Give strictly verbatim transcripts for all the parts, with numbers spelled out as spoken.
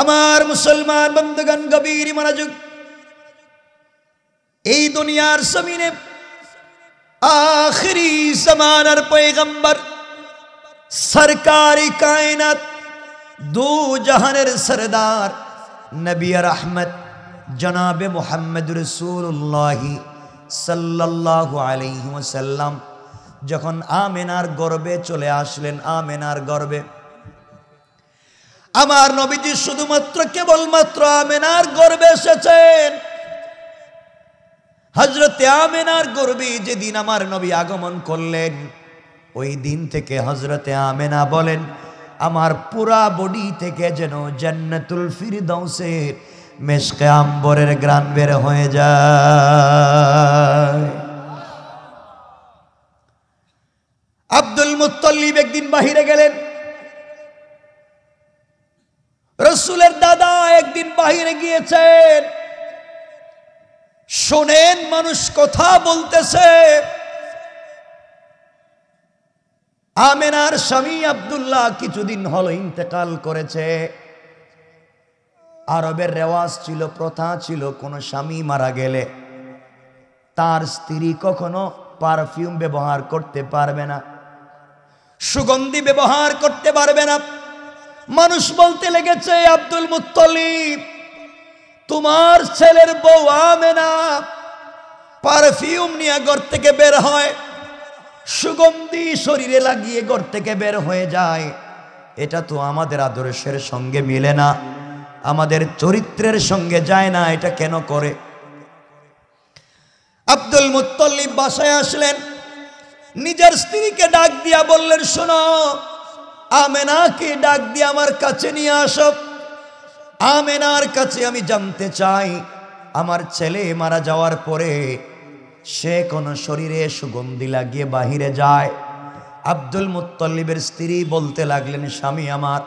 আমার মুসলমান বন্ধুগণ, গভীর মনোযোগ। এই দুনিয়ার জমিনে আখিরি জামানার পয়গম্বর সরকারি কায়নাত দু জাহানের সরদার নবী রহমত জনাবে মুহাম্মদ রাসূলুল্লাহ সাল্লাল্লাহু আলাইহি ওয়াসাল্লাম যখন আমিনার গর্ভে চলে আসলেন, আমিনার গর্ভে আমার নবীজি শুধুমাত্র কেবলমাত্র আমিনার গর্ভে এসেছেন। হযরতে আমিনার গর্ভে যেদিন আমার নবী আগমন করলেন, ওই দিন থেকে হযরতে আমিনা বলেন, আমার পুরা বডি থেকে যেন জান্নাতুল ফিরদাউসের মিশকে আম্বরের গ্রান বের হয়ে যায়। আব্দুল মুত্তালিব একদিন বাহিরে গেলেন, রাসূলের দাদা একদিন বাহিরে গিয়েছেন, শোনেন মানুষ কথা বলতেছে। আমিনার স্বামী আব্দুল্লাহ কিছুদিন হলো ইন্তেকাল করেছে। আরবের রেওয়াজ ছিল, প্রথা ছিল, কোনো স্বামী মারা গেলে তার স্ত্রী কখনো পারফিউম ব্যবহার করতে পারবে না, সুগন্ধি ব্যবহার করতে পারবে না। মানুষ বলতে লেগেছে, আব্দুল মুত্তালিব তোমার ছেলের বউ আমেনা পারফিউম নিয়ে ঘর থেকে বের হয়, সুগন্ধি শরীরে লাগিয়ে ঘর থেকে বের হয়ে যায়, এটা তো আমাদের আদর্শের সঙ্গে মিলে না, আমাদের চরিত্রের সঙ্গে যায় না, এটা কেন করে? আব্দুল মুত্তালিব বাসায় আসলেন, নিজের স্ত্রীকে ডাক দিয়া বললেন, শোনো আমেনাকে ডাক দিয়ে আমার কাছে নিয়ে আসো, আমেনার কাছে আমি জানতে চাই আমার ছেলে মারা যাওয়ার পরে সে কোন শরীরে সুগন্ধি লাগিয়ে বাহিরে যায়। আব্দুল মুত্তালিবের স্ত্রী বলতে লাগলেন, স্বামী আমার,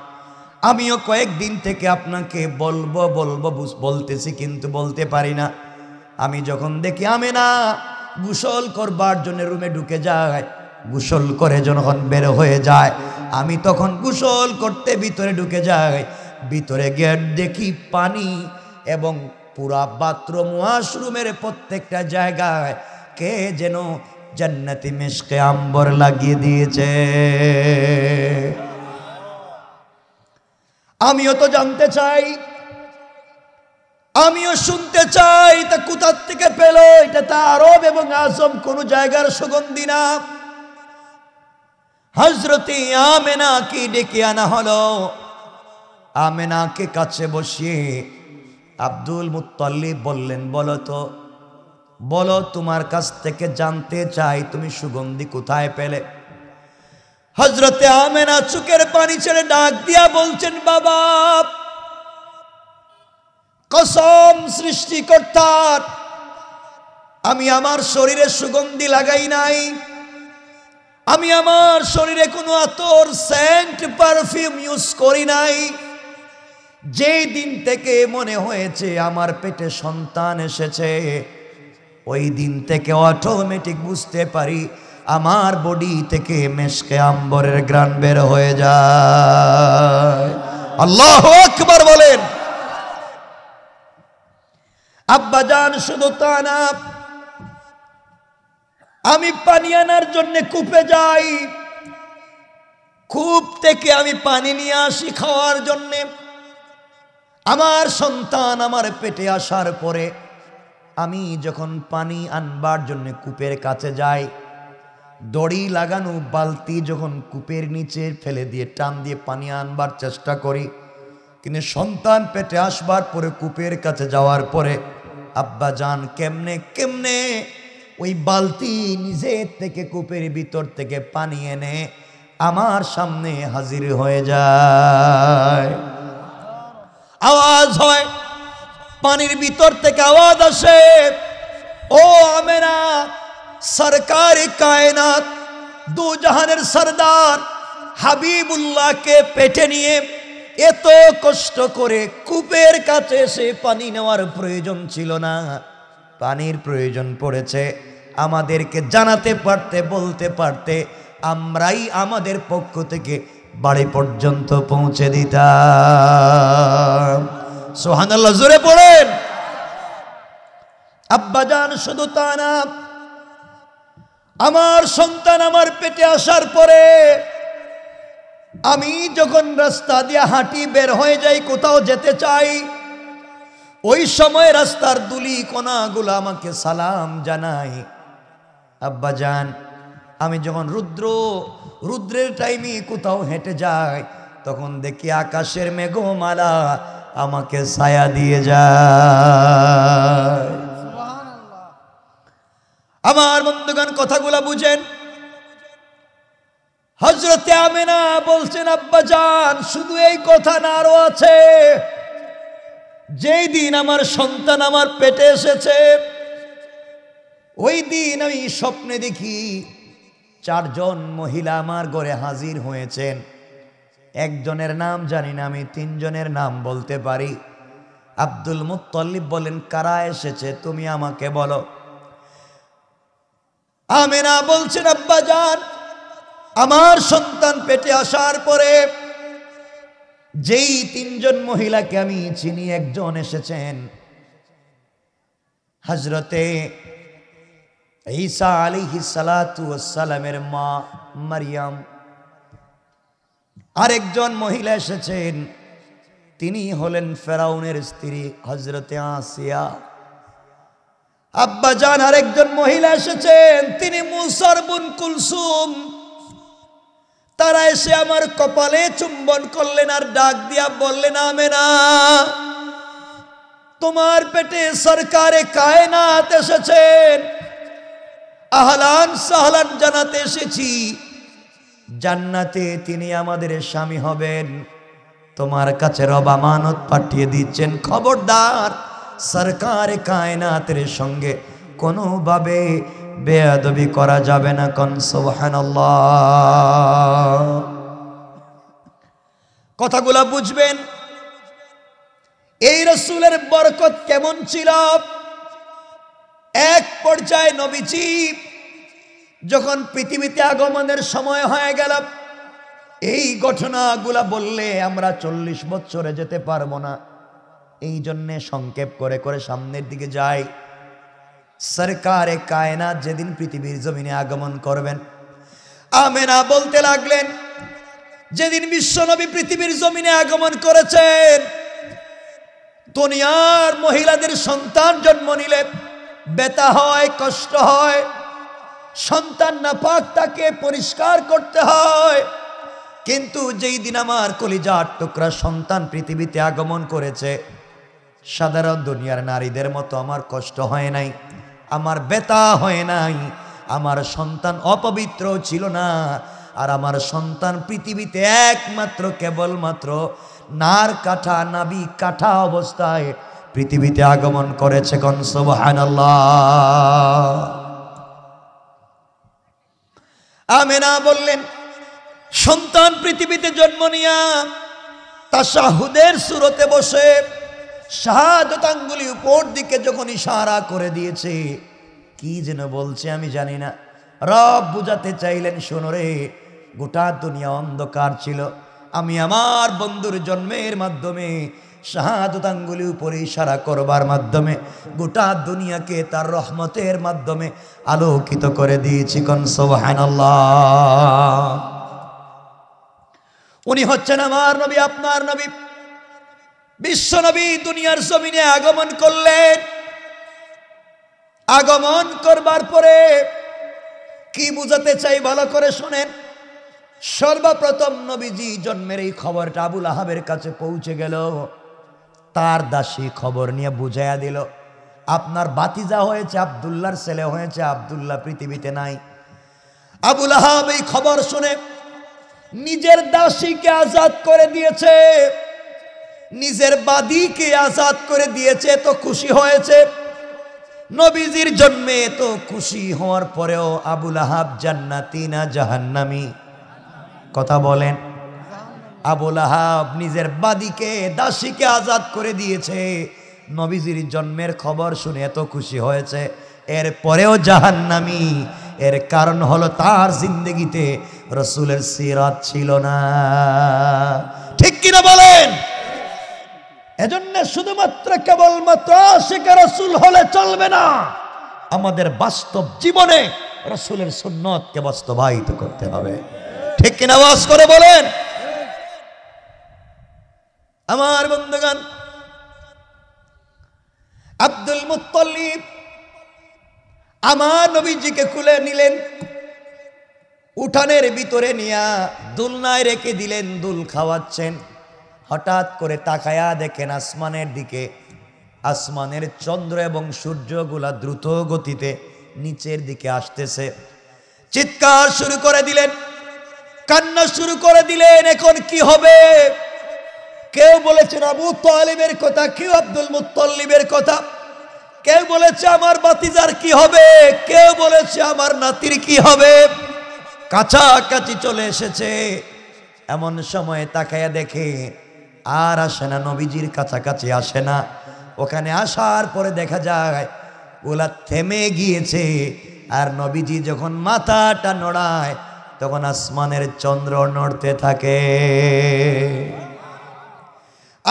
আমিও কয়েকদিন থেকে আপনাকে বলবো বলবো বলতেছি কিন্তু বলতে পারি না। আমি যখন দেখি আমেনা গোসল করবার জন্য রুমে ঢুকে যায়, গোসল করে যখন বের হয়ে যায়, আমি তখন গোসল করতে ভিতরে ঢুকে যাই, ভিতরে গেট দেখি পানি এবং পুরা বাথরুম ওয়াশরুমের প্রত্যেকটা জায়গায় কে যেন জান্নাতি মিশকে আম্বর লাগিয়ে দিয়েছে। আমিও তো জানতে চাই, আমিও শুনতে চাই, তা কোথা থেকে পেল? এটা তা আরব এবং আজম কোন জায়গার সুগন্ধি না। হযরতে আমেনাকে ডেকে আনা হলো। আমেনাকে কাছে বসিয়ে আব্দুল মুত্তালিব বললেন, বলো তো, বলো তোমার কাছ থেকে জানতে চাই তুমি সুগন্ধি কোথায় পেলে? হযরতে আমেনা চোখের পানি ছেড়ে ডাক দিয়া বলছেন, বাবা কসম সৃষ্টিকর্তার, আমি আমার শরীরে সুগন্ধি লাগাই নাই, আমি আমার শরীরে কোনো আতর সেন্ট পারফিউম ইউজ করি নাই। যেই দিন থেকে মনে হয়েছে আমার পেটে সন্তান এসেছে, ওই দিন থেকে অটোমেটিক বুঝতে পারি আমার বডি থেকে মেশকে আম্বরের গ্রান বের হয়ে যায়। আল্লাহু আকবার বলেন। আব্বা জান, শুধু তা না, আমি পানি আনার জন্য কূপে যাই, কূপ থেকে আমি পানি নিয়ে আসি খাওয়ার জন্য। আমার সন্তান আমার পেটে আসার পরে আমি যখন পানি আনবার জন্য কূপের কাছে যাই, দড়ি লাগানো বালতি যখন কূপের নিচে ফেলে দিয়ে টান দিয়ে পানি আনবার চেষ্টা করি, কিন্তু সন্তান পেটে আসবার পরে কূপের কাছে যাওয়ার পরে আব্বা জান কেমনে কেমনে ওই বালতি নিজের থেকে কূপের ভিতর থেকে পানি এনে আমার সামনে হাজির হয়ে যায়। আওয়াজ হয়, পানির ভিতর থেকে আওয়াজ আসে, ও আমেনা সরকারে কায়নাত দু জাহানের সরদার হাবিবুল্লাহকে পেটে নিয়ে এত কষ্ট করে কূপের কাছে সে পানি নেওয়ার প্রয়োজন ছিল না, পানির প্রয়োজন পড়েছে আমাদেরকে জানাতে পারতে বলতে পারতে আমরাই আমাদের পক্ষ থেকে বাড়ি পর্যন্ত পৌঁছে দিতাম। সুবহানাল্লাহ জোরে পড়েন। আব্বাজান শুধু তা না, আমার সন্তান আমার পেটে আসার পরে আমি যখন রাস্তা দিয়ে হাঁটি বের হয়ে যাই, কোথাও যেতে চাই, ওই সময় রাস্তার দুলি কণাগুলো আমাকে সালাম জানায়। আব্বাজান আমি যখন রুদ্র রুদ্রের টাইমে কোথাও হেঁটে যাই, তখন দেখি আকাশের মেঘমালা আমাকে ছায়া দিয়ে যায়। আমার বন্ধুগণ কথাগুলো বুঝেন। হযরতে আমিনা বলছেন, আব্বাজান শুধু এই কথা না, আরো আছে। যেই দিন আমার সন্তান আমার পেটে এসেছে, ওই দিন আমি স্বপ্নে দেখি চারজন মহিলা আমার ঘরে হাজির হয়েছেন। একজনের নাম জানি না, আমি তিনজনের নাম বলতে পারি। আব্দুল মুত্তালিব বলেন, কারা এসেছে তুমি আমাকে বলো। আমিনা বলছেন, আব্বাজান আমার সন্তান পেটে আসার পরে যেই তিনজন মহিলাকে আমি চিনি, একজন এসেছেন হযরতে ঈসা আলাইহিস সালাতু ওয়াস সালামের মা মারিয়াম। আরেকজন মহিলা এসেছেন, তিনি হলেন ফেরাউনের স্ত্রী হযরতে আসিয়া। আব্বাজান আরেকজন মহিলা এসেছেন, তিনি মুসার বোন কুলসুম। তারা এসে আমার কপালে চুম্বন করলেন আর ডাক দিয়া বললেন, আমেনা তোমার পেটে সরকারে কায়নাত এসেছেন, আহলান সাহলান জানাতে এসেছি। জান্নাতে তিনি আমাদের স্বামী হবেন, তোমার কাছে রব আমানত পাঠিয়ে দিচ্ছেন। খবরদার সরকার কায়নাতের সঙ্গে কোনোভাবে বেয়াদবি করা যাবে না। কোন সুবহানাল্লাহ। কথাগুলা বুঝবেন। এই রাসূলের বরকত কেমন ছিল। এক পর্যায়ে নবীজি যখন পৃথিবীতে আগমনের সময় হয়ে গেল, এই ঘটনাগুলা বললে আমরা চল্লিশ বছরে যেতে পারবো না, এই জন্যে সংক্ষেপ করে করে সামনের দিকে যাই। সরকারে কায়নাত যেদিন পৃথিবীর জমিনে আগমন করবেন, আমেনা বলতে লাগলেন, যেদিন বিশ্বনবী পৃথিবীর জমিনে আগমন করেছেন, দুনিয়ার মহিলাদের সন্তান জন্ম নিলে ব্যথা হয়, কষ্ট হয়, সন্তান নাপাক তাকে পরিষ্কার করতে হয়। কিন্তু যেই দিন আমার কলিজার টুকরা সন্তান পৃথিবীতে আগমন করেছে, সাধারণ দুনিয়ার নারীদের মতো আমার কষ্ট হয় নাই, আমার ব্যথা হয় নাই, আমার সন্তান অপবিত্র ছিল না। আর আমার সন্তান পৃথিবীতে একমাত্র কেবলমাত্র নার কাঠা নাবি কাঠা অবস্থায় পৃথিবীতে আগমন করেছে। কোন সুবহানাল্লাহ। আমিনা বললেন, সন্তান পৃথিবীতে জন্ম নিয়া তাশাহুদের সুরতে বসে শাহাদত আঙ্গুলি উপর দিকে যখন ইশারা করে দিয়েছে, কি যেন বলছে আমি জানি না, রব বুঝাতে চাইলেন, শোনো রে, গোটা দুনিয়া অন্ধকার ছিল, আমি আমার বন্ধুর জন্মের মাধ্যমে শাহাদত আঙ্গুলি উপরে ইশারা করবার মাধ্যমে গোটা দুনিয়াকে তার রহমতের মাধ্যমে আলোকিত করে দিয়েছি। কোন সুবহানাল্লাহ। উনি হচ্ছেন আমার নবী, আপনার নবী, বিশ্বনবী দুনিয়ার জমিনে আগমন করলেন। আগমন করবার পরে কি বুঝাতে চাই ভালো করে শুনেন। সর্বপ্রথম নবীজি জন্মের এই খবরটা আবু লাহাবের কাছে পৌঁছে গেল, তার দাসী খবর নিয়ে বুঝাইয়া দিল, আপনার বাতিজা হয়েছে, আবদুল্লাহর ছেলে হয়েছে, আবদুল্লাহ পৃথিবীতে নাই। আবু লাহাব এই খবর শুনে নিজের দাসীকে আজাদ করে দিয়েছে, নিজের বাদীকে আজাদ করে দিয়েছে, তো খুশি হয়েছে। নবীজির জন্মে তো খুশি হওয়ার পরেও আবু লাহাব জান্নাতি না জাহান্নামী, কথা বলেন। আবু লাহাব নিজের বাদীকে দাসীকে আজাদ করে দিয়েছে, নবীজির জন্মের খবর শুনে এত খুশি হয়েছে, এর পরেও জাহান্নামী। এর কারণ হলো তার জিন্দগিতে রসুলের সিরাত ছিল না, ঠিক কিনা বলেন। এজন্য শুধুমাত্র কেবলমাত্র আশিকে রাসূল হলে চলবে না, আমাদের বাস্তব জীবনে রাসূলের সুন্নতকে বাস্তবায়িত করতে হবে। ঠিক কিনা আওয়াজ করে বলেন। আমার বন্ধুগণ, আব্দুল মুত্তালিব আমার নবীজিকে খুলে নিলেন, উঠানের ভিতরে নিয়া দুলনায় রেখে দিলেন, দুল খাওয়াচ্ছেন। হঠাৎ করে তাকায়া দেখেন আসমানের দিকে, আসমানের চন্দ্র এবং সূর্যগুলা দ্রুত গতিতে নিচের দিকে আসতেছে। চিৎকার শুরু করে দিলেন, কান্না শুরু করে দিলেন, এখন কি হবে? কেউ বলেছেন আবু তালিবের কথা, কেউ আব্দুল মুত্তালিবের কথা, কেউ বলেছে আমার বাতিজার কি হবে, কেউ বলেছে আমার নাতির কি হবে। কাছাকাছি চলে এসেছে, এমন সময়ে তাকায়া দেখে আর আসে না, নবীজির কাছাকাছি আসে না। ওখানে আসার পরে দেখা যায় ওলা থেমে গিয়েছে, আর নবীজি যখন মাথাটা নড়ায় তখন আসমানের চন্দ্র নড়তে থাকে।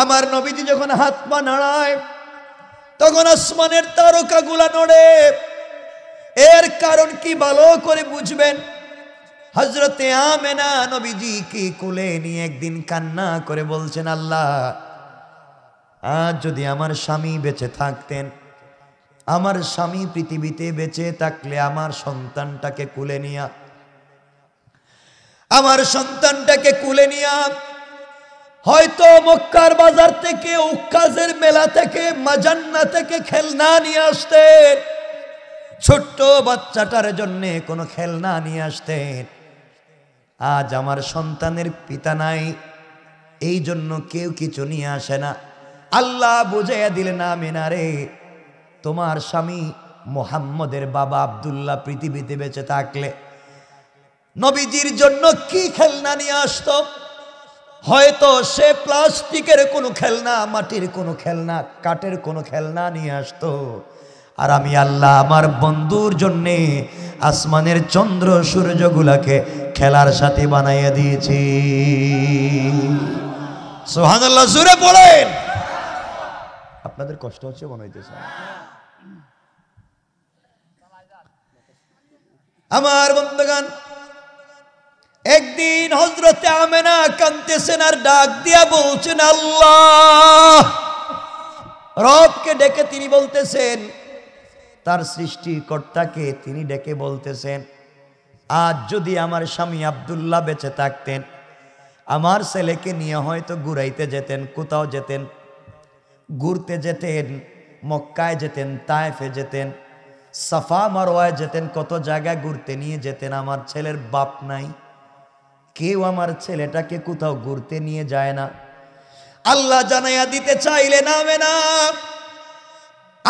আমার নবীজি যখন হাত পা নাড়ায় তখন আসমানের তারকাগুলা নড়ে। এর কারণ কি ভালো করে বুঝবেন। হযরতে আমিনা নবীজি কি কোলে নিয়ে একদিন কান্না করে বলছেন, আল্লাহ আজ যদি আমার স্বামী বেঁচে থাকতেন, আমার স্বামী পৃথিবীতে বেঁচে থাকলে আমার সন্তানটাকে কোলে নিয়া আমার সন্তানটাকে কোলে নিয়া হয়তো মক্কার বাজার থেকে, উক্কাজের মেলা থেকে, মাজান্না থেকে খেলনা নিয়ে আসতেন, ছোট্ট বাচ্চাটার জন্যে কোনো খেলনা নিয়ে আসতেন। আজ আমার সন্তানের পিতা নাই, এই জন্য কেউ কিছু নিয়ে আসে না। আল্লাহ বুঝাইয়া দিলেন, আমিনা রে, তোমার স্বামী মুহাম্মদের বাবা আব্দুল্লাহ পৃথিবীতে বেঁচে থাকলে নবীজির জন্য কি খেলনা নিয়ে আসতো? হয়তো সে প্লাস্টিকের কোনো খেলনা, মাটির কোনো খেলনা, কাঠের কোনো খেলনা নিয়ে আসতো। আর আমি আল্লাহ আমার বন্ধুর জন্যে আসমানের চন্দ্র সূর্যগুলাকে খেলার সাথে বানাইয়া দিয়েছি। সুবহানাল্লাহ জোরে বলেন। আপনাদের কষ্ট হচ্ছে মনে হইতেছে। আমার বন্ধুগণ, একদিন হযরতে আমিনা কাঁদতেছেন আর ডাক দিয়া বলছেন আল্লাহ। রবকে ডেকে তিনি বলতেছেন, তার সৃষ্টিকর্তাকে তিনি ডেকে বলতেছেন, আজ যদি আমার স্বামী আব্দুল্লাহ বেঁচে থাকতেন, আমার ছেলেকে নিয়ে হয়তো ঘুরাইতে যেতেন, কোথাও যেতেন, ঘুরতে যেতেন, মক্কায় যেতেন, তায়েফে যেতেন, সাফা মারওয়ায় যেতেন, কত জায়গায় ঘুরতে নিয়ে যেতেন। আমার ছেলের বাপ নাই, কেউ আমার ছেলেটাকে কোথাও ঘুরতে নিয়ে যায় না। আল্লাহ জানাইয়া দিতে চাইলে নামে না,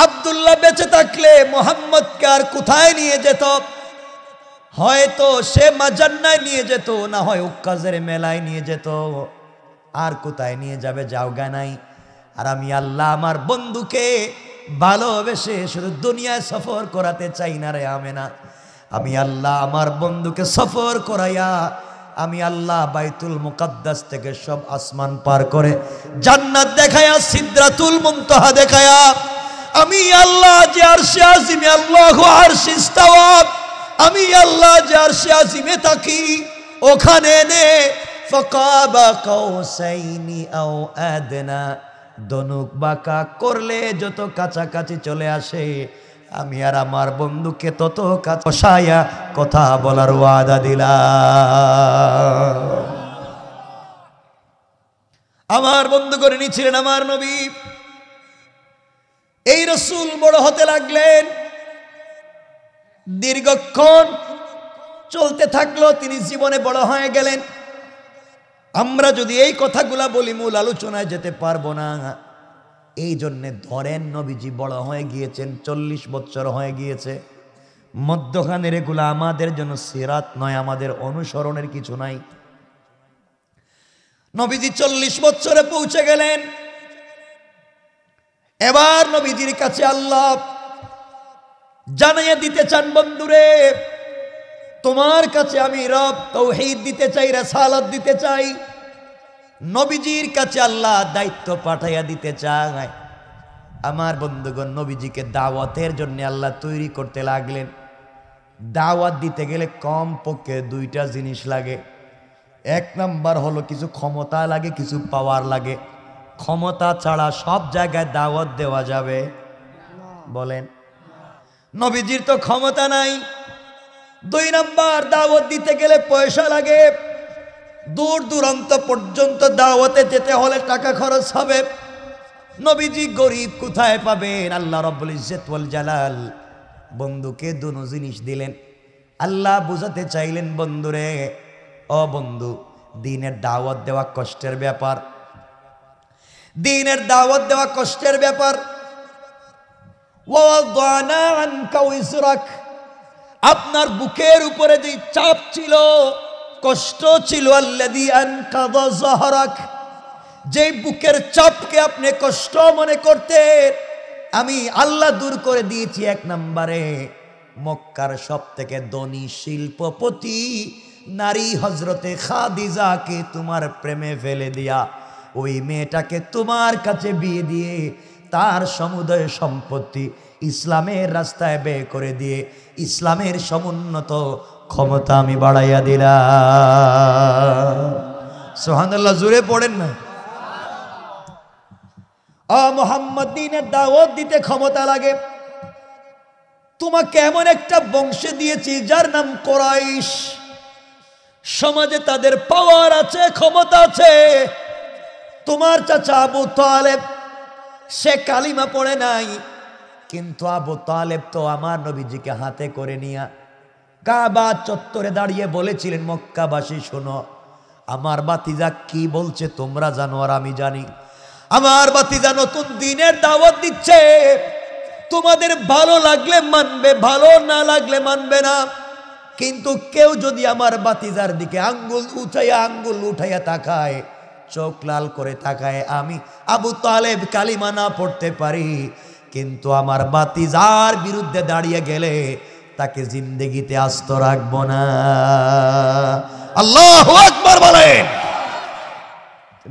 আব্দুল্লাহ বেঁচে থাকলে মুহাম্মদকে আর কোথায় নিয়ে যেত? হয়তো সে মাজান্নায় নিয়ে যেত, না হয় উক্কাজের মেলায় নিয়ে যেত, আর কোথায় নিয়ে যাবে? জায়গা নাই। আর আমি আল্লাহ আমার বন্ধুকে ভালোবেসে শুধু দুনিয়ায় সফর করাতে চাই না রে আমিনা। আমি আল্লাহ আমার বন্ধুকে সফর করাইয়া আমি আল্লাহ বাইতুল মুকদ্দাস থেকে সব আসমান পার করে জান্নাত দেখায়া, সিদরাতুল মুনতাহা দেখায়া, আমি আল্লাহ যে আরশে আজিমে, আল্লাহু আরশ ইস্তাওয়া, আমি আল্লাহ যে আরশে আজিমে থাকি ওখানে নে ফাকাবা কাউসাইনি আও আদনা, দনুক বাঁকা করলে যত কাছাকাছি চলে আসে, আমি আর আমার বন্ধুকে তত কাছায়া কথা বলার ওয়াদা দিলাম। আমার বন্ধু করে নিছিলেন আমার নবী। এই রাসূল বড় হতে লাগলেন, দীর্ঘক্ষণ চলতে থাকলো, তিনি জীবনে বড় হয়ে গেলেন। আমরা যদি এই কথাগুলা বলি মূল আলোচনায় যেতে পারবো না। এই জন্যে ধরেন নবীজি বড় হয়ে গিয়েছেন, চল্লিশ বছর হয়ে গিয়েছে, মধ্যখানের এগুলা আমাদের জন্য সিরাত নয়, আমাদের অনুসরণের কিছু নাই। নবীজি চল্লিশ বছরে পৌঁছে গেলেন। এবার নবীজির কাছে আল্লাহ জানাইয়া দিতে চান, বন্ধুরে তোমার কাছে আমি রব তাওহীদ দিতে চাই, রিসালাত দিতে চাই, নবীজির কাছে আল্লাহ দায়িত্ব পাঠাইয়া দিতে চায়। আমার বন্ধুগণ, নবীজিকে দাওয়াতের জন্য আল্লাহ তৈরি করতে লাগলেন। দাওয়াত দিতে গেলে কম পক্ষে দুইটা জিনিস লাগে। এক নাম্বার হলো কিছু ক্ষমতা লাগে, কিছু পাওয়ার লাগে। ক্ষমতা ছাড়া সব জায়গায় দাওয়াত দেওয়া যাবে? বলেন, নবীজির তো ক্ষমতা নাই। দুই নাম্বার, দাওয়াত দিতে গেলে পয়সা লাগে। দূর দূরান্ত পর্যন্ত দাওয়াতে যেতে হলে টাকা খরচ হবে। নবীজি গরিব, কোথায় পাবেন? আল্লাহ রব্বুল ইজ্জত ওয়াল জালাল বন্ধুকে দুনো জিনিস দিলেন। আল্লাহ বুঝাতে চাইলেন, বন্ধুরে, ও বন্ধু, দ্বীনের দাওয়াত দেওয়া কষ্টের ব্যাপার। দ্বীনের দাওয়াত দেওয়া কষ্টের ব্যাপার। ওয়াদানা আনকা ইসরাক, আপনার বুকের উপরে যে চাপ ছিল, কষ্ট ছিল, আল্লাযী আনকাযা যাহরাক, যেই বুকের চাপকে আপনি কষ্ট মনে করতেন, আমি আল্লাহ দূর করে দিয়েছি। এক নম্বরে মক্কার সব থেকে ধনী শিল্পপতি নারী হজরতে খাদিজাকে তোমার প্রেমে ফেলে দিয়া, ওই মেয়েটাকে তোমার কাছে বিয়ে দিয়ে তার সমুদয় সম্পত্তি ইসলামের রাস্তায় ব্যয় করে দিয়ে ইসলামের সমুন্নত ক্ষমতা আমি বাড়াইয়া দিলাম। সুবহানাল্লাহ, জুড়ে পড়েন না। ও মুহাম্মদ, দ্বীনের দাওয়াত দিতে ক্ষমতা লাগে। তোমাকে এমন একটা বংশে দিয়েছি যার নাম কুরাইশ। সমাজে তাদের পাওয়ার আছে, ক্ষমতা আছে। তোমার চাচা আবু তালেব, সে কালিমা পড়ে নাই, কিন্তু আবু তালেব তো আমার নবীজিকে হাতে করে নিয়া কাবা চত্বরে দাঁড়িয়ে বলেছিলেন, মক্কাবাসী শোনো, আমার বাতিজা কি বলছে তোমরা জানো আর আমি জানি। আমার বাতিজা নতুন দ্বীনের দাওয়াত দিচ্ছে, তোমাদের ভালো লাগলে মানবে, ভালো না লাগলে মানবে না। কিন্তু কেউ যদি আমার বাতিজার দিকে আঙ্গুল উঠাইয়া আঙ্গুল উঠাইয়া তাকায়, চোখ লাল করে তাকায়, আমি আবু তালেব কালিমা না পড়তে পারি, কিন্তু আমার বাতিজার বিরুদ্ধে দাঁড়িয়ে গেলে তাকে জিন্দেগিতে আস্ত রাখবো না। আল্লাহু আকবার বলেন।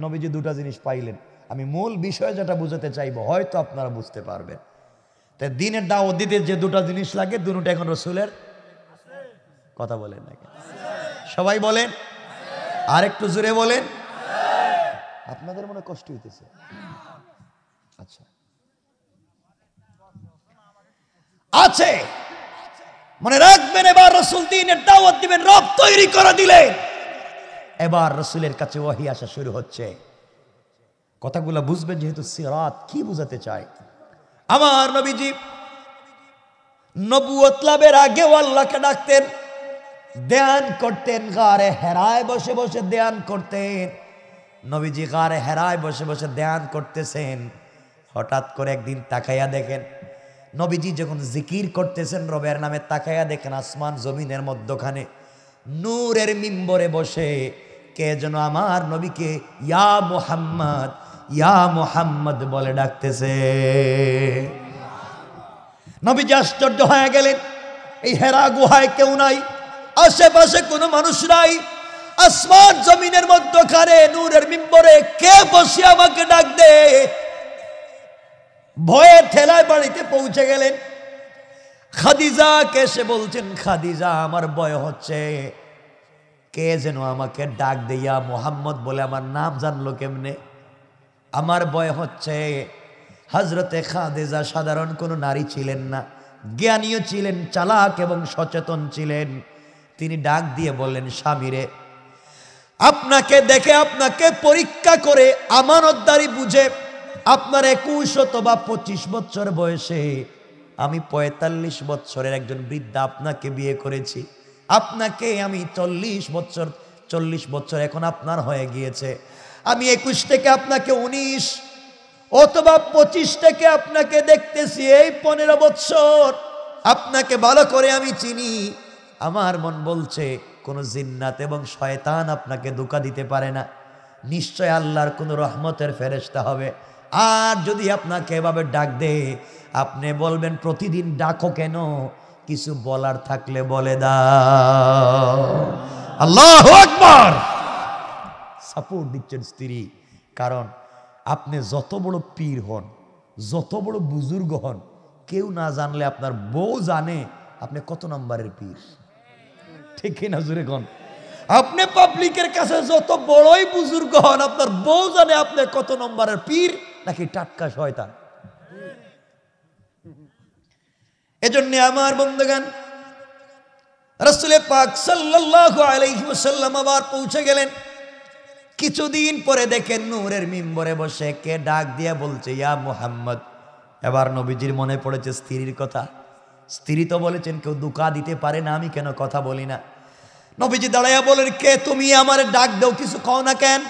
নবীজি দুটা জিনিস পাইলেন। আমি মূল বিষয় যেটা বুঝাতে চাইবো হয়তো আপনারা বুঝতে পারবেন। তাই দ্বীনের দাওয়াত দিতে যে দুটা জিনিস লাগে, দুটা এখন রাসূলের। কথা বলেন না কেন? সবাই বলেন, আর একটু জোরে বলেন। আপনাদের মনে কষ্ট হইতেছে? আচ্ছা, আছে, মনে রাখবেন। এবার রাসূল দ্বীনের দাওয়াত দিবেন, রব তৈরি করে দিলেন। এবার রাসূলের কাছে ওহী আসা শুরু হচ্ছে। কথাগুলো বুঝবেন, যেহেতু সিরাত কি বুঝাতে চায়। আমার নবীজি নবুয়ত লাভের আগে আল্লাহকে ডাকতেন, ধ্যান করতেন, গারে হেরায় বসে বসে ধ্যান করতেন। নবীজি গারে হেরায় বসে বসে ধ্যান করতেছেন, হঠাৎ করে একদিন তাকাইয়া দেখেন, নবীজি যখন জিকির করতেছেন রবের নামে, তাকাইয়া দেখেন আসমান জমিনের মধ্যখানে নূরের মিম্বরে বসে কে যেন আমার নবীকে ইয়া মুহাম্মদ, ইয়া মুহাম্মদ বলে ডাকতেছে। নবীজি আশ্চর্য হয়ে গেলেন। এই হেরা গুহায় কেউ নাই, আশেপাশে কোনো মানুষ নাই, আসমান জমিনের মধ্যখানে নূরের মিম্বরে কে বসে আমাকে ডাক দে। ভয়ে ঠেলায় বাড়িতে পৌঁছে গেলেন। খাদিজা কে সে বলছেন, খাদিজা আমার ভয় হচ্ছে, কে যেন আমাকে ডাক দিয়া মুহাম্মদ বলে আমার নাম জানলো কেমনে? আমার ভয় হচ্ছে। হযরতে খাদিজা সাধারণ কোনো নারী ছিলেন না, জ্ঞানীও ছিলেন, চালাক এবং সচেতন ছিলেন। তিনি ডাক দিয়ে বললেন, স্বামীরে, আপনাকে দেখে, আপনাকে পরীক্ষা করে, আমানতদারি বুঝে, আপনার একুশ অথবা পঁচিশ বছর বয়সে আমি পঁয়তাল্লিশ বছরের একজন বৃদ্ধা আপনাকে বিয়ে করেছি। আপনাকে আমি চল্লিশ বছর চল্লিশ বছর এখন আপনার হয়ে গিয়েছে। আমি একুশ থেকে আপনাকে উনিশ অথবা পঁচিশ থেকে আপনাকে দেখতেছি এই পনেরো বছর। আপনাকে ভালো করে আমি চিনি। আমার মন বলছে কোনো জিন্নাত এবং শয়তান আপনাকে ধোঁকা দিতে পারে না। নিশ্চয় আল্লাহর কোনো রহমতের ফেরেশতা হবে। আর যদি আপনাকে এভাবে ডাক দে, আপনি বলবেন, প্রতিদিন ডাকো কেন? কিছু বলার থাকলে বলে দাও। আল্লাহু আকবার। সাপোর্ট দিচ্ছেন স্ত্রী। কারণ আপনি যত বড় পীর হন, যত বড় বুজুর্গ হন, কেউ না জানলে আপনার বউ জানে আপনি কত নম্বরের পীর। ঠিক না? জোরে কোন। আপনি পাবলিকের কাছে যত বড়ই বুজুর্গ হন, আপনার বউ জানে আপনি কত নম্বরের পীর, নাকি টাটকা শয়তান। এজন্য আমার বন্ধুগণ, রাসূল পাক সাল্লাল্লাহু আলাইহি ওয়াসাল্লাম আবার পৌঁছে গেলেন। কিছুদিন পরে দেখেন নূরের মিম্বরে বসে কে ডাক দিয়ে বলছে, ইয়া মুহাম্মদ। এবার নবীজির মনে পড়েছে স্ত্রীর কথা। স্ত্রী তো বলেছেন কেউ ধোঁকা দিতে পারে না, আমি কেন কথা বলি না। নবীজি দাঁড়াইয়া বলেন, কে তুমি? আমার ডাক দাও, কিছু কও না কেন?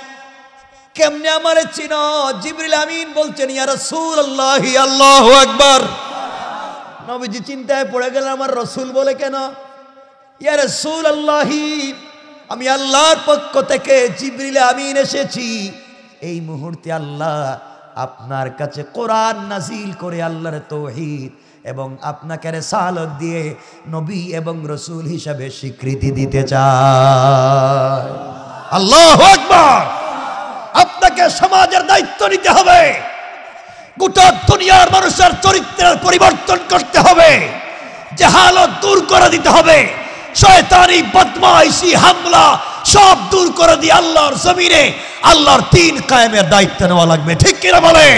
কেমনে আমারে চিনো? জিবরিল আমিন বলছেন, ইয়া রাসূলুল্লাহ। আল্লাহু আকবার। নবীজি চিন্তায় পড়ে গেলেন, আমার রসুল বলে কেন? ইয়া রাসূলুল্লাহ, আমি আল্লাহর পক্ষ থেকে জিবরিল আমিন এসেছি। এই মুহূর্তে আল্লাহ আপনার কাছে কোরআন নাজিল করে আল্লাহর তাওহীদ এবং আপনাকে রিসালত দিয়ে নবী এবং রসুল হিসাবে স্বীকৃতি দিতে চায়। আল্লাহু আকবার। আপনাকে সমাজের দায়িত্ব নিতে হবে, গোটা দুনিয়ার মানুষের চরিত্রের পরিবর্তন করতে হবে, জাহালত দূর করে দিতে হবে, শয়তানি বদমাইশি হামলা সব দূর করে দিয়ে আল্লাহর জমিনে আল্লাহর দ্বীন কায়েমের দায়িত্ব নেওয়া লাগবে। ঠিক কিনা বলেন?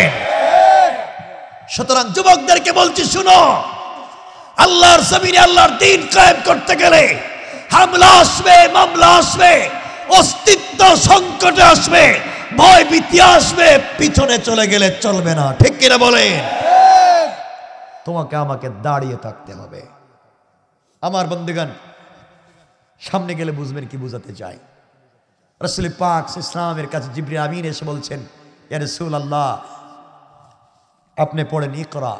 সুতরাং যুবকদেরকে বলছি, শুনো, আল্লাহর জমিনে আল্লাহর দ্বীন কায়েম করতে গেলে হামলা আসবে, মামলা আসবে, অস্তিত্ব সংকটে আসবে, ভয় ভীতি আসবে, পিছনে চলে গেলে চলবে না। ঠিক কিনা বলেন? তোমাকে আমাকে দাঁড়িয়ে থাকতে হবে। আমার বন্ধুগণ, সামনে গেলে বুঝবেন কি বুঝাতে চাই। রাসূল পাক ইসলামের কাছে জিবরিল আমিন এসে বলছেন, ইয়া রাসূলুল্লাহ, আপনি পড়েন ইকরা।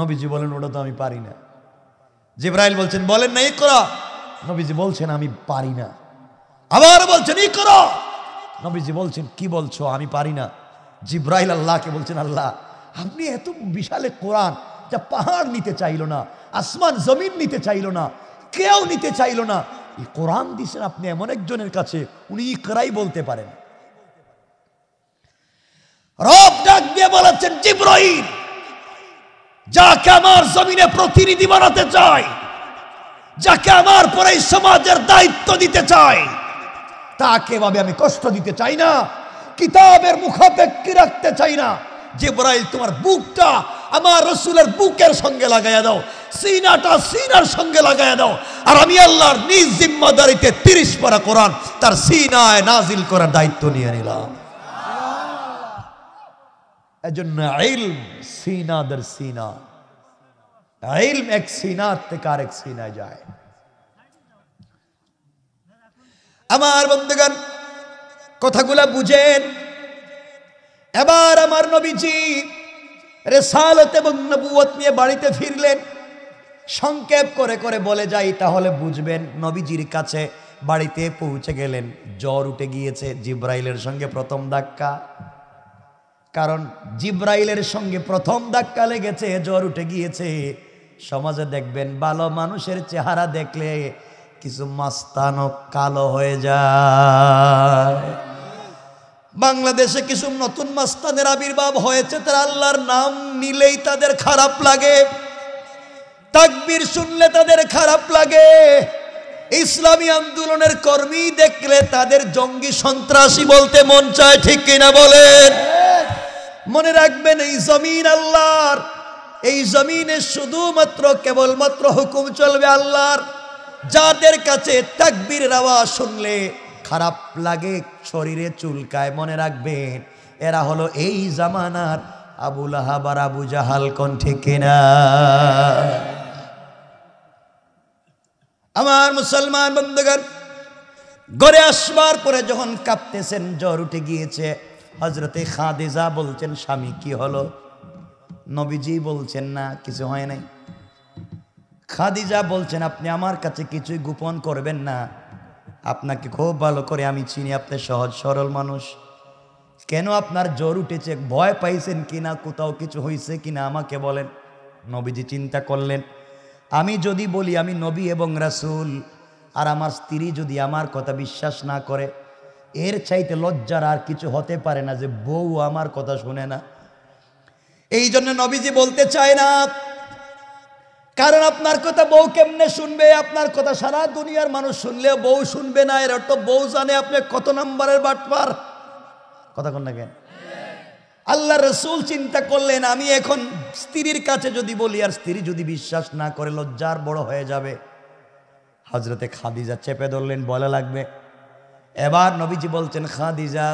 নবীজি বলেন, ওটা তো আমি পারি না। জিবরাইল বলছেন, বলেন না ইকরা। নবীজি বলছেন, আমি পারি না। আবার বলছেন ইকরা। নবীজি বলছেন, কি বলছো? আমি পারি না। জিবরাইল আল্লাহকে বলছেন, আল্লাহ, আপনি এত বিশাল কোরআন যা পাহাড় নিতে চাইল না, আসমান জমিন নিতে চাইল না, কেউ নিতে চাইল না, এই কোরআন দিয়েছেন আপনি এমন একজনের কাছে, উনি ইকরাই বলতে পারেন। রব ডাক দিয়ে বলেছেন, জিবরাইল, যাকে আমার জমিনে প্রতিনিধি বানাতে চাই, যাকে আমার পরে সমাজের দায়িত্ব দিতে চাই, তাকে ভাবে আমি কষ্ট দিতে চাই না, কিতাবের মুখাপেক্ষি রাখতে চাই না। জিবরাইল, তোমার বুকটা আমার রসুলের বুকের সঙ্গে লাগাইয়া দাও, সিনাটা সিনার সঙ্গে লাগাইয়া দাও, আর আমি আল্লাহর নিজ জিম্মাদারিতে তিরিশ পারা কোরআন তার সিনায় নাজিল করার দায়িত্ব নিয়ে নিলাম। এজন্য ইলম সিনা দর সিনা, ইলম এক সিনা থেকে আরেক সিনায় যায়। আমার বন্ধুগণ, কথাগুলা বুঝেন। এবার আমার নবীজি রিসালাত এবং নবুয়ত নিয়ে বাড়িতে ফিরলেন। সংক্ষেপ করে করে বলে যাই, তাহলে বুঝবেন। নবীজির কাছে বাড়িতে পৌঁছে গেলেন, জ্বর উঠে গিয়েছে। জিবরাইলের সঙ্গে প্রথম ধাক্কা, কারণ জিবরাইলের সঙ্গে প্রথম ধাক্কা লেগেছে, জ্বর উঠে গিয়েছে। সমাজে দেখবেন ভালো মানুষের চেহারা দেখলে কিছু মাস্তানো কালো হয়ে যায়। বাংলাদেশে কিছু নতুন মাস্তানের আবির্ভাব হয়েছে, তারা আল্লাহর নাম নিলেই তাদের খারাপ লাগে, তাকবীর শুনলে তাদের খারাপ লাগে, ইসলামী আন্দোলনের কর্মী দেখলে তাদের জঙ্গি সন্ত্রাসী বলতে মন চায়। ঠিক কিনা বলেন? মনে রাখবেন, এই জমিন আল্লাহর, এই জমিনে শুধুমাত্র কেবলমাত্র হুকুম চলবে আল্লাহর। যাদের কাছে তাকবীরের আওয়াজ শুনলে খারাপ লাগে, শরীরে চুলকায়, মনে রাখবেন এরা হলো এই জামানার আবু লাহাব আর আবু জাহাল। কোন ঠিক না? আমার মুসলমান বন্ধুগণ, ঘরে আসবার পরে যখন কাঁপতেছেন, জ্বর উঠে গিয়েছে, হযরতে খাদিজা বলছেন, স্বামী কি হলো? নবীজি বলছেন, না, কিছু হয় নাই। খাদিজা বলছেন, আপনি আমার কাছে কিছুই গোপন করবেন না, আপনাকে খুব ভালো করে আমি চিনি, আপনি সহজ সরল মানুষ। কেন আপনার জ্বর উঠেছে? ভয় পাইছেন কিনা, কোথাও কিছু হয়েছে কিনা, আমাকে বলেন। নবীজি চিন্তা করলেন, আমি যদি বলি আমি নবী এবং রাসূল, আর আমার স্ত্রী যদি আমার কথা বিশ্বাস না করে, এর চাইতে লজ্জার আর কিছু হতে পারে না যে বউ আমার কথা শুনে না। এই জন্য নবীজি বলতে চায় না, কারণ আপনার কথা বউ কেমনে শুনবে? আপনার কথা সারা দুনিয়ার মানুষ শুনলেও বউ শুনবে না। এর অর্থ বউ জানে আপনি কত নম্বরের বাটপার। কথা কন না কেন? আল্লাহ রসুল চিন্তা করলেন, আমি এখন স্ত্রীর কাছে যদি বলি আর স্ত্রী যদি বিশ্বাস না করে লজ্জার বড় হয়ে যাবে। হজরতে খাদিজা চেপে ধরলেন, বলা লাগবে। এবার নবীজি বলছেন, খাদিজা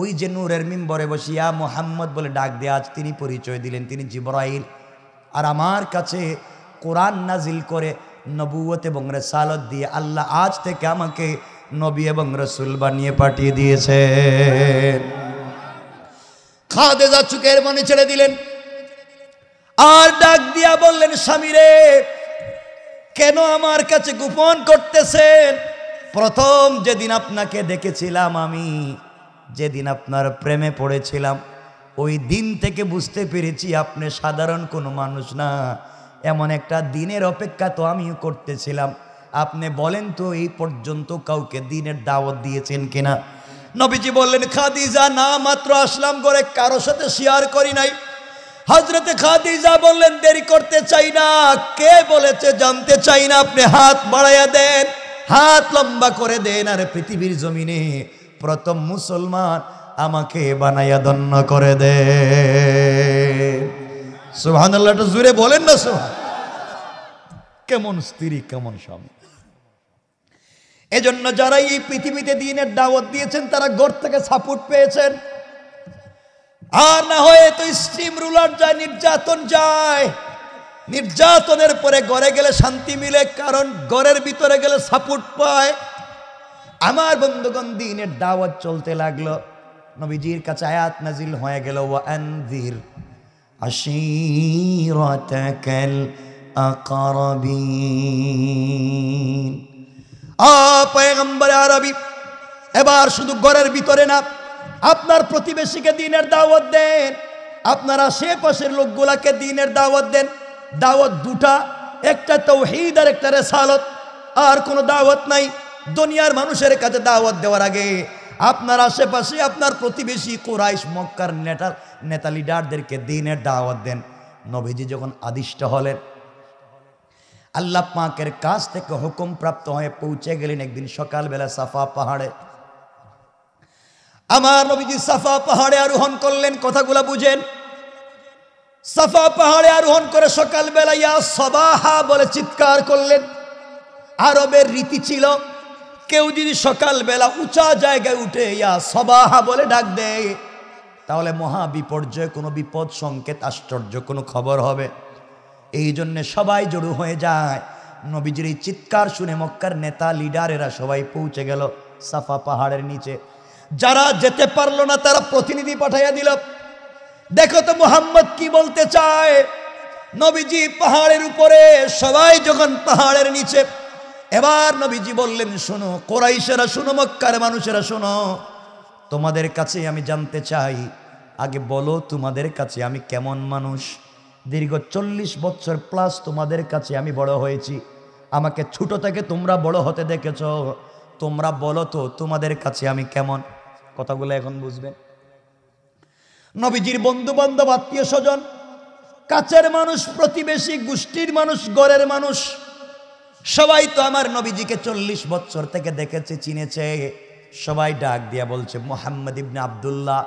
ওই যে নূরের মিম্বরে বসিয়া মুহাম্মদ বলে ডাক দিয়ে আজ তিনি পরিচয় দিলেন, তিনি জিবরাইল। আর আমার কাছে কোরআন নাজিল করে নবুয়ত এবং রিসালাত দিয়ে আল্লাহ আজ থেকে আমাকে নবী এবং রসুল বানিয়ে পাঠিয়ে দিয়েছে। খাদিজা চুকের মনে ছেড়ে দিলেন আর ডাক দিয়া বললেন, স্বামীরে কেন আমার কাছে গোপন করতেছেন? প্রথম যেদিন আপনাকে দেখেছিলাম, আমি যেদিন আপনার প্রেমে পড়েছিলাম, ওই দিন থেকে বুঝতে পেরেছি আপনি সাধারণ কোনো মানুষ না। এমন একটা দিনের অপেক্ষা তো আমিও করতেছিলাম। আপনি বলেন তো, এই পর্যন্ত কাউকে দিনের দাওয়াত দিয়েছেন কিনা? নবীজি বললেন, খাদিজা না, মাত্র আসলাম করে, কারো সাথে শেয়ার করি নাই। হজরতে খাদিজা বললেন, দেরি করতে চাই না, কে বলেছে জানতে চাই না, আপনি হাত বাড়াইয়া দেন, হাত লম্বা করে দেন, আর পৃথিবীর জমিনে প্রথম মুসলমান আমাকে বানাইয়া ধন্য করে দে। সুবহানাল্লাহটা জুড়ে বলেন না সুবহান। কেমন স্ত্রী, কেমন স্বামী! এজন্য যারা এই পৃথিবীতে দ্বীনের দাওয়াত দিয়েছেন তারা ঘর থেকে সাপোর্ট পেয়েছেন, আর না হয় তো স্টিম রুলার যায়, নির্যাতন যায়। নির্যাতনের পরে ঘরে গেলে শান্তি মিলে, কারণ ঘরের ভিতরে গেলে সাপোর্ট পায়। আমার বন্ধুগণ, দ্বীনের দাওয়াত চলতে লাগলো। নবীজির কাছে আয়াত নাজিল হয়ে গেল, ওয়া আনযির আশীরাতাকাল আকরাবিন। আ পয়গম্বর আরবি, এবার শুধু ঘরের ভিতরে না, আপনার প্রতিবেশীকে দ্বীনের দাওয়াত দেন, আপনার আশেপাশের লোকগুলাকে দ্বীনের দাওয়াত দেন। দাওয়াত দুটা, একটা তাওহীদ আর একটা রিসালাত। আর কোনো দাওয়াত নাই। দুনিয়ার মানুষের কাছে দাওয়াত দেওয়ার আগে আপনার আশেপাশে আপনার প্রতিবেশী কুরাইশ মক্কার নেতা নেতা লিডারদেরকে দ্বীনের দাওয়াত দেন। নবীজি যখন আদিষ্ট হলেন, আল্লাহ পাকের কাছ থেকে হুকুম প্রাপ্ত হয়ে পৌঁছে গেলেন একদিন সকালবেলা সাফা পাহাড়ে। আমার নবীজি সাফা পাহাড়ে আরোহণ করলেন, কথাগুলা বুঝেন। সাফা পাহাড়ে আরোহণ করে সকালবেলা ইয়া সাবাহা বলে চিৎকার করলেন। আরবের রীতি ছিল, কেউ যদি সকালবেলা উঁচা জায়গায় উঠে ইয়া সাবাহা বলে ডাক দেয়, তাহলে মহা বিপর্যয়, কোনো বিপদ সংকেত, আশ্চর্য কোনো খবর হবে। এই জন্যে সবাই জড়ো হয়ে যায়। নবীজির এই চিৎকার শুনে মক্কার নেতা লিডারেরা সবাই পৌঁছে গেল সাফা পাহাড়ের নিচে। যারা যেতে পারলো না তারা প্রতিনিধি পাঠাইয়া দিল, দেখো তো মুহাম্মদ কি বলতে চায়। নবীজি পাহাড়ের উপরে, সবাই যখন পাহাড়ের নিচে, এবার নবীজি বললেন, শোনো কোরাইশেরা, শোনো মক্কার মানুষেরা, শোনো, তোমাদের কাছে আমি জানতে চাই, আগে বলো তোমাদের কাছে আমি কেমন মানুষ। দীর্ঘ চল্লিশ বছর প্লাস তোমাদের কাছে আমি বড় হয়েছি, আমাকে ছোট থেকে তোমরা বড় হতে দেখেছ। তোমরা বলো তো তোমাদের কাছে আমি কেমন। কথাগুলো এখন বুঝবেন। নবীজির বন্ধু বান্ধব, আত্মীয় স্বজন, কাছের মানুষ, প্রতিবেশী গোষ্ঠীর মানুষ, ঘরের মানুষ, সবাই তো আমার নবীজিকে চল্লিশ বছর থেকে দেখেছে, চিনেছে। সবাই ডাক দিয়া বলছে, মুহাম্মদ ইবনে আব্দুল্লাহ,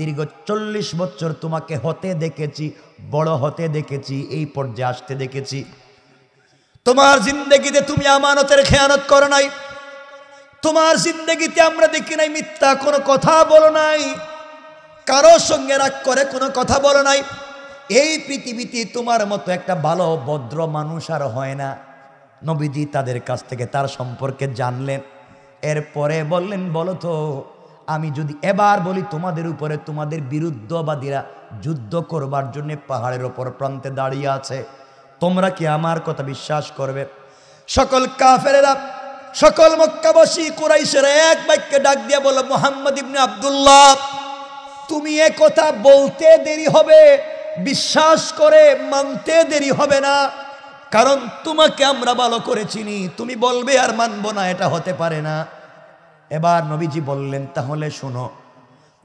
দীর্ঘ চল্লিশ বছর তোমাকে হতে দেখেছি, বড় হতে দেখেছি, এই পর্যায়ে আসতে দেখেছি। তোমার জিন্দগিতে তুমি আমানতের খেয়ানত করো নাই, তোমার জিন্দগিতে আমরা দেখি নাই মিথ্যা কোনো কথা বলো নাই, কারোর সঙ্গে রাগ করে কোনো কথা বলো নাই। এই পৃথিবীতে তোমার মতো একটা ভালো ভদ্র মানুষ আর হয় না। নবীজি তাদের কাছ থেকে তার সম্পর্কে জানলেন। এরপরে বললেন, বলো তো আমি যদি এবার বলি তোমাদের উপরে তোমাদের বিরুদ্ধবাদীরা যুদ্ধ করবার জন্য পাহাড়ের ওপর প্রান্তে দাঁড়িয়ে আছে, তোমরা কি আমার কথা বিশ্বাস করবে? সকল কাফেরেরা, সকল মক্কাবাসী, কুরাইশেরা এক বাক্যে ডাক দিয়ে বলল, মুহাম্মদ ইবনে আব্দুল্লাহ, তুমি এ কথা বলতে দেরি হবে, বিশ্বাস করে মানতে দেরি হবে না, কারণ তোমাকে আমরা ভালো করে চিনি। তুমি বলবে আর মানবো না, এটা হতে পারে না। এবার নবীজি বললেন, তাহলে শোনো,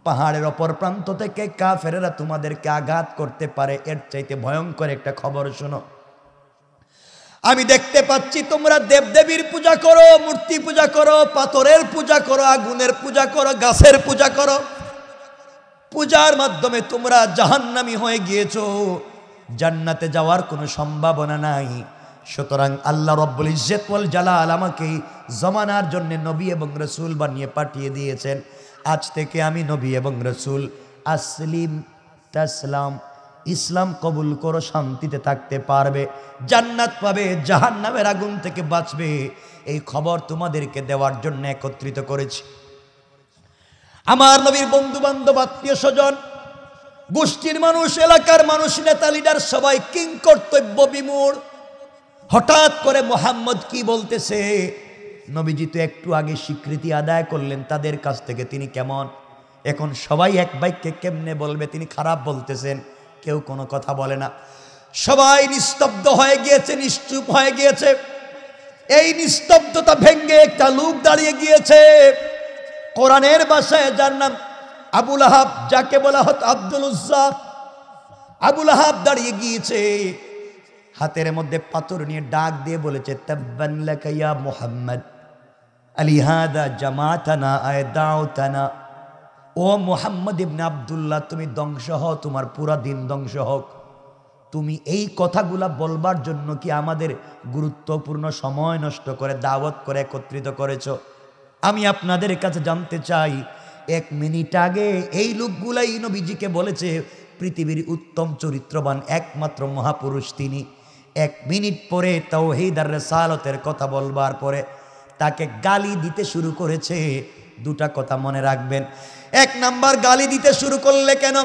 পাহাড়ের অপর প্রান্ত থেকে কাফেরেরা তোমাদেরকে আঘাত করতে পারে, এর চাইতে ভয়ঙ্কর একটা খবর শোনো। আমি দেখতে পাচ্ছি তোমরা দেবদেবীর পূজা করো, মূর্তি পূজা করো, পাথরের পূজা করো, আগুনের পূজা করো, গাছের পূজা করো। পূজার মাধ্যমে তোমরা জাহান্নামী হয়ে গিয়েছো, জান্নাতে যাওয়ার কোনো সম্ভাবনা নাই। সুতরাং আল্লাহ রব্বুল ইজ্জত ওয়াল জালাল আমাকে জমানার জন্য নবী এবং রসুল বানিয়ে পাঠিয়ে দিয়েছেন। আজ থেকে আমি নবী এবং রসুল। আসলিম তাসলাম, ইসলাম কবুল করো, শান্তিতে থাকতে পারবে, জান্নাত পাবে, জাহান্নামের আগুন থেকে বাঁচবে। এই খবর তোমাদেরকে দেওয়ার জন্য একত্রিত করেছি। আমার নবীর বন্ধু বান্ধব, আত্মীয় স্বজন, গোষ্ঠীর মানুষ, এলাকার মানুষ, নেতা, লিডার সবাই কিং কর্তব্য বিমূর। হঠাৎ করে মুহাম্মদ কি বলতেছে? নবীজি তো একটু আগে স্বীকৃতি আদায় করলেন তাদের কাছ থেকে তিনি কেমন, এখন সবাই এক বাক্যে কেমনে বলবে তিনি খারাপ বলতেছেন। কেউ কোনো কথা বলে না, সবাই নিস্তব্ধ হয়ে গিয়েছে, নিশ্চুপ হয়ে গিয়েছে। এই নিস্তব্ধতা ভেঙ্গে একটা লোক দাঁড়িয়ে গিয়েছে, কোরআনের ভাষায় যার নাম আবু লাহাব, যাকে বলা হতো আব্দুল উজ্জা। আবু লাহাব দাঁড়িয়ে গিয়েছে, হাতের মধ্যে পাথর নিয়ে ডাক দিয়ে বলেছে, তাব্বান লাকা ইয়া মুহাম্মদ আলি হাদা জামাতানা আয় দাওতানা। ও মুহাম্মদ ইবনে আব্দুল্লাহ, তুমি ধ্বংস হও, তোমার পুরা দিন ধ্বংস হোক। তুমি এই কথাগুলা বলবার জন্য কি আমাদের গুরুত্বপূর্ণ সময় নষ্ট করে দাওয়াত করে একত্রিত করেছ? আমি আপনাদের কাছে জানতে চাই, এক মিনিট আগে এই লোকগুলাই নবীজিকে বলেছে পৃথিবীর উত্তম চরিত্রবান একমাত্র মহাপুরুষ তিনি, এক মিনিট পরে তাওহীদ আর রিসালাতের কথা বলবার পরে তাকে গালি দিতে শুরু করেছে। দুটা কথা মনে রাখবেন। এক নাম্বার, গালি দিতে শুরু করলে কেন?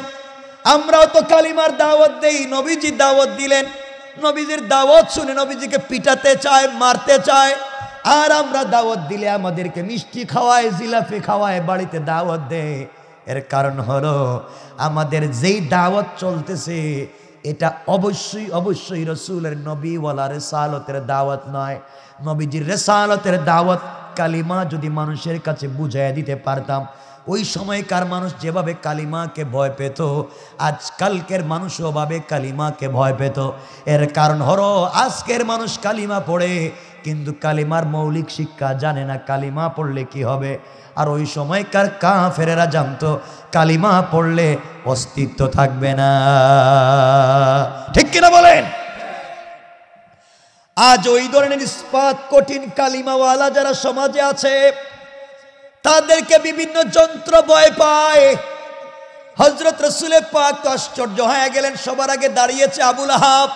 আমরাও তো কালিমার দাওয়াত দেই, নবীজি দাওয়াত দিলেন, নবীজির দাওয়াত শুনে নবীজিকে পিটাতে চায়, মারতে চায়। আর আমরা দাওয়াত দিলে আমাদেরকে মিষ্টি খাওয়ায়, জিলাপি খাওয়ায়, বাড়িতে দাওয়াত দেয়। এর কারণ হলো আমাদের যেই দাওয়াত চলতেছে এটা অবশ্যই অবশ্যই রসুলের নবীওয়ালা রেসালতের দাওয়াত নয়। নবীজির রেসালতের দাওয়াত কালিমা যদি মানুষের কাছে বুঝাইয়া দিতে পারতাম, ওই সময়কার মানুষ যেভাবে কালিমাকে ভয় পেত, আজকালকের মানুষ ওভাবে কালিমাকে ভয় পেত। এর কারণ হলো আজকের মানুষ কালিমা পড়ে কিন্তু কালিমার মৌলিক শিক্ষা জানে না, কালিমা পড়লে কি হবে। আর ওই সময়কার কাফেরেরা জানতো কালিমা পড়লে অস্তিত্ব থাকবে না, ঠিক কিনা বলেন? আজ ওই ধরনের ইস্পাত কঠিন কালিমাওয়ালা যারা সমাজে আছে তাদেরকে বিভিন্ন যন্ত্র ভয় পায়। হযরত রাসূল পাক তো আশ্চর্য হয়ে গেলেন, সবার আগে দাঁড়িয়েছে আবু লাহাব।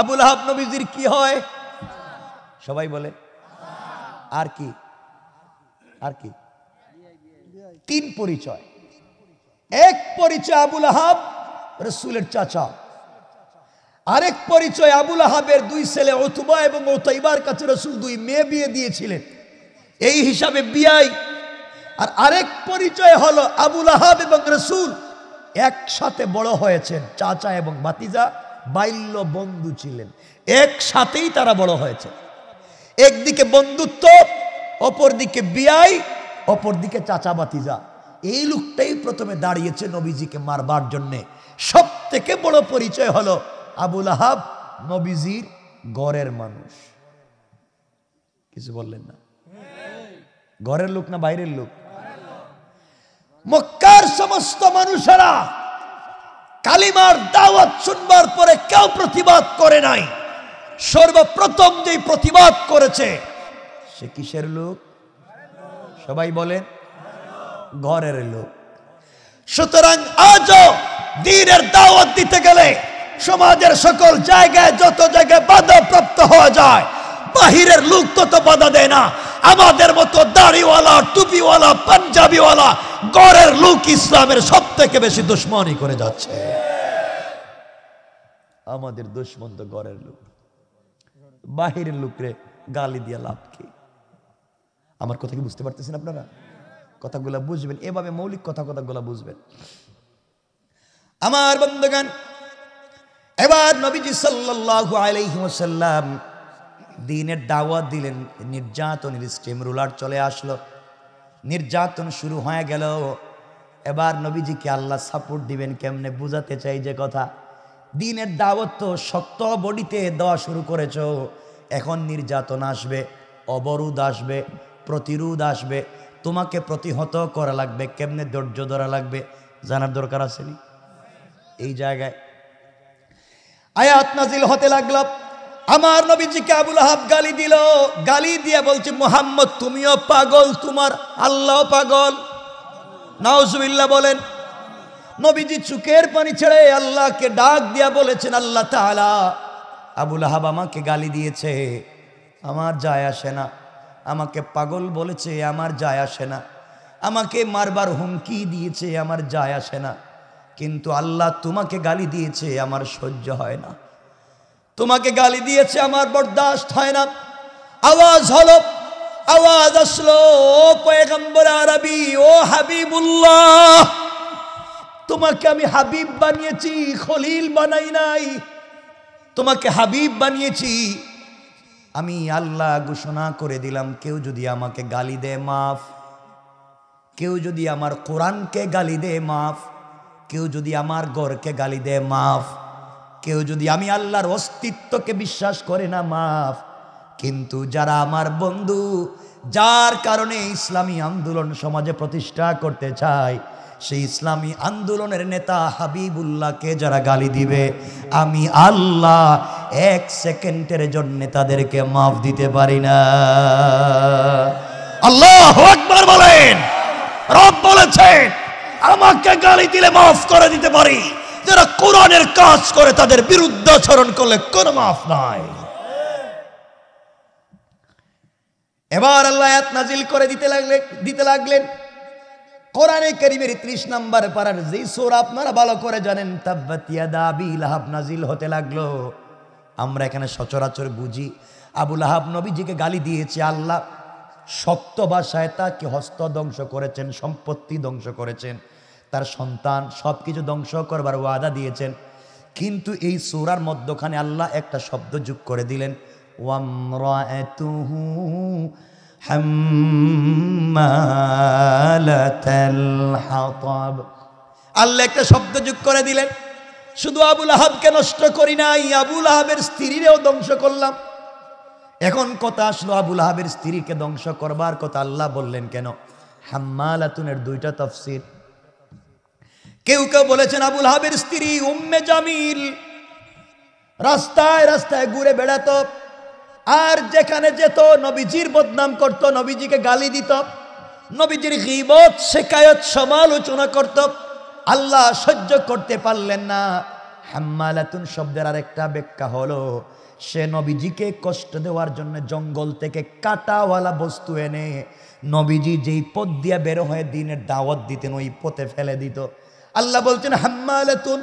আবু লাহাব নবীজির কি হয়? সবাই বলে আর কি আর কি তিন পরিচয়। এক পরিচয় আবু লাহাব রাসূলের চাচা, আরেক পরিচয় আবু লাহাবের দুই ছেলে উতবা এবং উতাইবার কাছে রাসূল দুই মেয়ে বিয়ে দিয়েছিলেন, এই হিসাবে বিয়াই। আর আরেক পরিচয় হলো আবু লাহাব এবং রাসূল একসাথে বড় হয়েছেন, চাচা এবং ভাতিজা বাল্য বন্ধু ছিলেন, একসাথেই তারা বড় হয়েছে। একদিকে বন্ধুত্ব, অপরদিকে বিয়াই, অপরদিকে চাচা ভাতিজা। এই লোকটাই প্রথমে দাঁড়িয়েছে নবীজিকে মারবার জন্যে। সব থেকে বড় পরিচয় হলো আবু লাহাব নবীজির ঘরের মানুষ। কিছু বললেন না? ঘরের লোক না বাইরের লোক? মক্কার সমস্ত মানুষেরা কালিমার দাওয়াত শুনবার পরে কেউ প্রতিবাদ করে নাই। সর্বপ্রথম যে প্রতিবাদ করেছে সে কিসের লোক? সবাই বলেন, ঘরের লোক। সুতরাং আজ দ্বীনের দাওয়াত দিতে গেলে সমাজের সকল জায়গায় যত জায়গায় বাধা প্রাপ্ত হওয়া যায়, বাহিরের লোক তত বাধা দেয় না, আমাদের মতো দাড়িওয়ালা, টুপিওয়ালা, পাঞ্জাবিওয়ালা ঘরের লোক ইসলামের সব থেকে বেশি দুশ্মনী করে যাচ্ছে। আমাদের দুশ্মন তো ঘরের লোক, বাহিরের লোকরে গালি দিয়ে লাভ কি? আমার কথা কি বুঝতে পারতেছেন আপনারা? কথাগুলা বুঝবেন, এভাবে মৌলিক কথা কথাগুলা বুঝবেন আমার বন্ধুগণ। এবার নবীজি সাল্লাল্লাহু আলাইহি ওয়াসাল্লাম দ্বীনের দাওয়াত দিলেন, নির্যাতনের স্টিম রোলার চলে আসলো, নির্যাতন শুরু হয়ে গেল। এবার নবীজিকে আল্লাহ সাপোর্ট দিবেন কেমনে বুঝাতে চাই যে কথা, দিনের দাওয়াত তো শক্ত বডিতে দেওয়া শুরু করেছ, এখন নির্যাতন আসবে, অবরোধ আসবে, প্রতিরোধ আসবে, তোমাকে প্রতিহত করা লাগবে, কেমনে ধৈর্য ধরা লাগবে জানার দরকার আসেনি। এই জায়গায় আয়াত নাজিল হতে লাগলো। আমার নবীজিকে আবু লাহাব গালি দিল, গালি দিয়ে বলছে মুহাম্মদ তুমিও পাগল, তোমার আল্লাহ পাগল, নাউজুবিল্লাহ বলেন। নবীজি চুকের পানি ছেড়ে আল্লাহকে ডাক দিয়া বলেছেন, আল্লাহ তাআলা আবু লাহাব আমাকে গালি দিয়েছে, আমার যায় আসে না, আমাকে পাগল বলেছে, আমার যায় আসে না, আমাকে মারবার হুমকি দিয়েছে, আমার যায় আসে না, কিন্তু আল্লাহ তোমাকে গালি দিয়েছে আমার সহ্য হয় না, তোমাকে গালি দিয়েছে আমার বরদাস্ত হয় না। আওয়াজ হলো, আওয়াজ আসলো, ও পয়গম্বর আরবি, ও হাবিবুল্লাহ, তোমাকে আমি হাবিব বানিয়েছি, খলিল বানাই নাই, তোমাকে হাবিব বানিয়েছি। আমি আল্লাহ ঘোষণা করে দিলাম, কেউ যদি আমাকে গালি দেয় মাফ, কেউ যদি আমার কোরআনকে গালি দেয় মাফ, কেউ যদি আমার ঘরকে গালি দেয় মাফ, কেউ যদি আমি আল্লাহর অস্তিত্বকে বিশ্বাস করে না মাফ, কিন্তু যারা আমার বন্ধু, যার কারণে ইসলামী আন্দোলন সমাজে প্রতিষ্ঠা করতে চায়, সেই ইসলামী আন্দোলনের নেতা হাবিবুল্লাহকে যারা গালি দিবে, আমি আল্লাহ এক সেকেন্ডের জন্য তাদেরকে মাফ দিতে পারি না। আল্লাহু আকবার বলেন। রব বলেছেন আমাকে গালি দিলে মাফ করে দিতে পারি, যারা কোরআনের কাজ করে তাদের বিরুদ্ধে আচরণ করলে কোন মাফ নাই। এবার আল্লাহ আয়াত নাজিল করে দিতে লাগলেন দিতে লাগলেন কোরআনে কারীমের ত্রিশ নম্বর পারার যে সূরা আপনারা ভালো করে জানেন, তাব্বাত ইয়াদা আবি লাহাব নাজিল হতে লাগলো। আমরা এখানে সচরাচর বুঝি আবু লাহাব নবীজিকে গালি দিয়েছে, আল্লাহ শক্ত ভাষায় তাকে হস্ত ধ্বংস করেছেন, সম্পত্তি ধ্বংস করেছেন, তার সন্তান সব কিছু ধ্বংস করবার ওয়াদা দিয়েছেন, কিন্তু এই সূরার মধ্যখানে আল্লাহ একটা শব্দ যোগ করে দিলেন, ওয়ামরাআতুহু হাম্মালাতাল হাতাব। আল্লাহ একটা শব্দ যোগ করে দিলেন। শুধু আবু লাহাবকে নষ্ট করি নাই, আবু লাহাবের স্ত্রীরেও ধ্বংস করলাম। এখন কথা আসলো আবু লাহাবের স্ত্রীকে ধ্বংস করবার কথা আল্লাহ বললেন কেন? হাম্মালাতুনের দুইটা তাফসীর, কেউ কেউ বলেছেন আবু লাহাবের স্ত্রী উম্মে জামিল, রাস্তায় রাস্তায় ঘুরে বেড়াত, আর যেখানে যেত নবীজির বদনাম করত, নবীজিকে গালি দিত, নবীজির গীবত শিকায়ত সমালোচনা করত, আল্লাহ সহ্য করতে পারলেন না। হাম্মালাতুন শব্দের আরেকটা ব্যাখ্যা হলো, সে নবীজিকে কষ্ট দেওয়ার জন্য জঙ্গল থেকে কাঁটাওয়ালা বস্তু এনে নবীজি যেই পথ দিয়ে বের হয়ে দিনের দাওয়াত দিতেন ওই পথে ফেলে দিত। আল্লাহ বলছেন হাম্মালাতুন,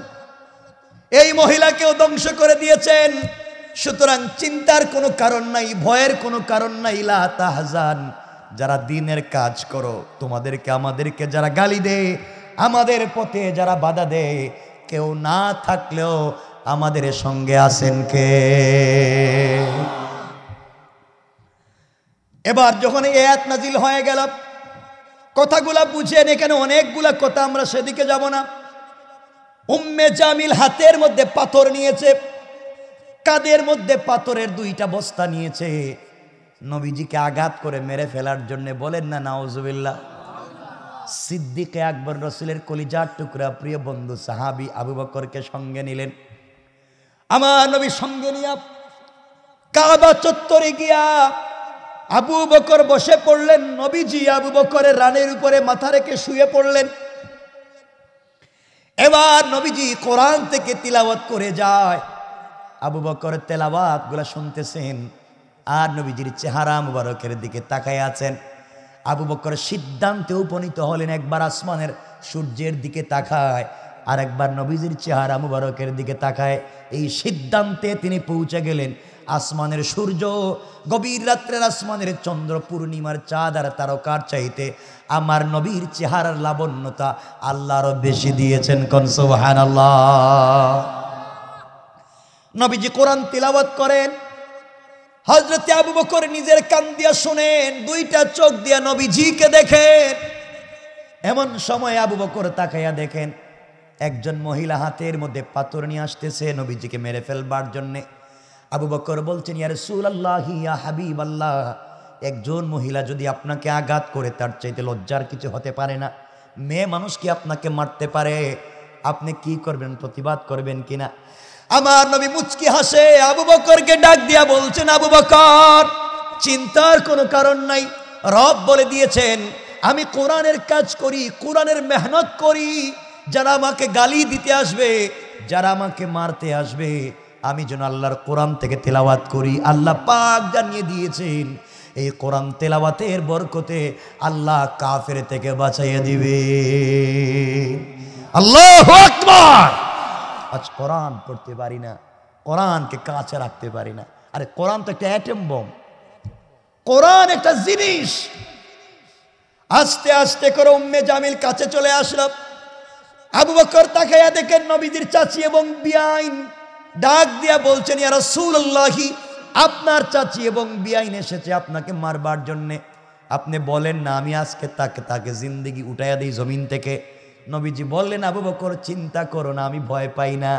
এই মহিলাকেও ধ্বংস করে দিয়েছেন। সুতরাং চিন্তার কোনো কারণ নাই, ভয়ের কোনো কারণ নাই। লা তাহজান, যারা দ্বীনের কাজ করো, তোমাদেরকে আমাদেরকে যারা গালি দেয়, আমাদের পথে যারা বাধা দেয়, কেউ না থাকলেও আমাদের সঙ্গে আছেন কে? এবার যখন এই আয়াত নাজিল হয়ে গেল, কথাগুলা বুঝেন, এখানে অনেকগুলা কথা, আমরা সেদিকে যাব না। উম্মে জামিল হাতের মধ্যে পাথর নিয়েছে, কাদের মধ্যে পাথরের দুইটা বস্তা নিয়েছে, নবীজিকে আঘাত করে মেরে ফেলার জন্য, বলেন না নাউজুবিল্লাহ। সিদ্দিকে আকবর রসুলের কলিজার টুকরা প্রিয় বন্ধু সাহাবি আবু বকরকে সঙ্গে নিলেন, আমার নবী সঙ্গে নিয়া কাবা চত্বরে গিয়া আবু বকর বসে পড়লেন। নবীজি আবু বকরের রানের উপরে মাথা রেখে শুয়ে পড়লেন। এবার নবীজি কোরআন থেকে তিলাওয়াত করে যায়, আবু বকর তেলাওয়াত গুলা শুনতেছেন আর নবীজির চেহারা মুবারকের দিকে তাকায় আছেন। আবু বকর সিদ্ধান্তে উপনীত হলেন, একবার আসমানের সূর্যের দিকে তাকায় আর একবার নবীজির চেহারা মুবারকের দিকে তাকায়। এই সিদ্ধান্তে তিনি পৌঁছে গেলেন, আসমানের সূর্য গভীর রাত্রের আসমানের চন্দ্র পূর্ণিমার চাঁদ আর তারকার চাইতে আমার নবীর চেহারার লাবণ্যতা আল্লাহ আরো বেশি দিয়েছেন। কোন সুবহানাল্লাহ। নবীজি কোরআন তিলাওয়াত করেন, হযরত আবু বকর নিজের কান দিয়া শুনেন, দুইটা চোখ দিয়া নবীজিকে দেখেন। এমন সময় আবু বকর তাকাইয়া দেখেন একজন মহিলা হাতের মধ্যে পাথর নিয়ে আসতেছে নবীজিকে মেরে ফেলবার জন্যে। আবু বকর বলছেন, ইয়া রাসূলুল্লাহ, ইয়া হাবিবাল্লাহ, একজন মহিলা যদি আপনাকে আঘাত করে তার চাইতে লজ্জার কিছু হতে পারে না। মেয়ে মানুষ কি আপনাকে মারতে পারে? আপনি কি করবেন, প্রতিবাদ করবেন কিনা? আমার নবী মুচকি হাসে, আবু বকরকে ডাক দিয়া বলছেন, আবু বকর, চিন্তার কোনো কারণ নাই। রব বলে দিয়েছেন আমি কোরআনের কাজ করি, কোরআনের মেহনত করি। যারা আমাকে গালি দিতে আসবে, যারা আমাকে মারতে আসবে, আমি যেন আল্লাহর কোরআন থেকে তেলাওয়াত করি। আল্লাহ পাক জানিয়ে দিয়েছেন এই কোরআন তেলাওয়াতের বরকতে আল্লাহ কাফের থেকে বাঁচাইয়া দিবে। আল্লাহু আকবার! আজ কোরআন পড়তে পারি না, কোরআনকে কাছে রাখতে পারি না। আরে কোরআন তো একটা অ্যাটম বম, কোরআন একটা জিনিস। আস্তে আস্তে করে উম্মে জামিল কাছে চলে আসলো। আবু বকর তাকায়া দেখেন নবীজির চাচি এবং বিআইন। ডাক দিয়া বলছেন, ইয়া রাসূলুল্লাহ, আপনার চাচি এবং বিআইন এসেছে আপনাকে মারবার জন্যে। আপনি বলেন না আমি আজকে তাকে তাকে জিন্দেগি উঠাইয়া দিই জমিন থেকে। নবীজি বললেন, আবু বকর চিন্তা করো না, আমি ভয় পাই না।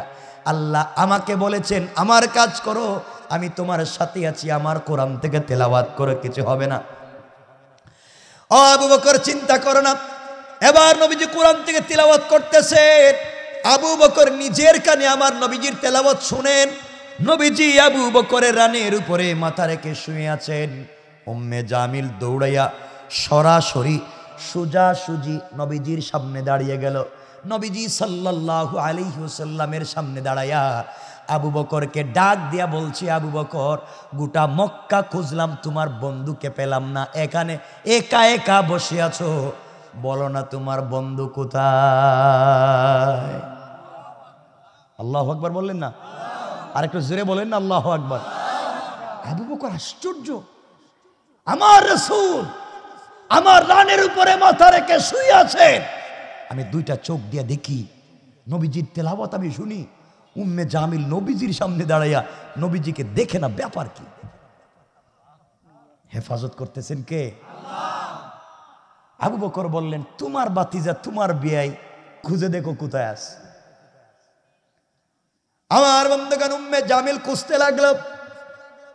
আল্লাহ আমাকে বলেছেন আমার কাজ করো, আমি তোমার সাথে আছি, আমার কোরআন থেকে তেলাওয়াত করে কিছু হবে না। ও আবু বকর, চিন্তা করো না। এবার নবীজি কোরআন থেকে তেলাওয়াত করতেছেন। আবু বকর নিজের কানে আমার নবীজির তেলাওয়াত শুনেন। নবীজি আবু বকরের রানের উপরে মাথা রেখে শুয়ে আছেন। উম্মে জামিল দৌড়াইয়া সরাসরি সুজা সুজি নবীজির সামনে দাঁড়িয়ে গেল। নবীজি সাল্লাল্লাহু আলাইহি ওয়াসাল্লামের সামনে দাঁড়ায়া আবু বকরকে ডাক দিয়া বলছি, আবু বকর, গোটা মক্কা খুঁজলাম, তোমার বন্ধুকে পেলাম না, এখানে একা একা বসে আছো, বলো না তোমার বন্ধু কোথায়? আল্লাহু আকবার বললেন না? আর একটু জোরে বলেন না আল্লাহু আকবার। আবু বকর আশ্চর্য, আমার রাসূল আমার রানের উপরে মাথা রেখে শুয়ে আছেন, আমি দুইটা চোখ দিয়ে দেখি, নবীজির তেলাওয়াত আমি শুনি। উম্মে জামিল নবীজির সামনে দাঁড়াইয়া নবীজিকে দেখে না, ব্যাপার কি? হেফাজত করতেছেন কে? আবু বকর বললেন, তোমার বাতিজা, তোমার বিয়াই, খুঁজে দেখো কোথায় আছে। আমার বন্ধুগণ, উম্মে জামিল খুঁজতে লাগলো,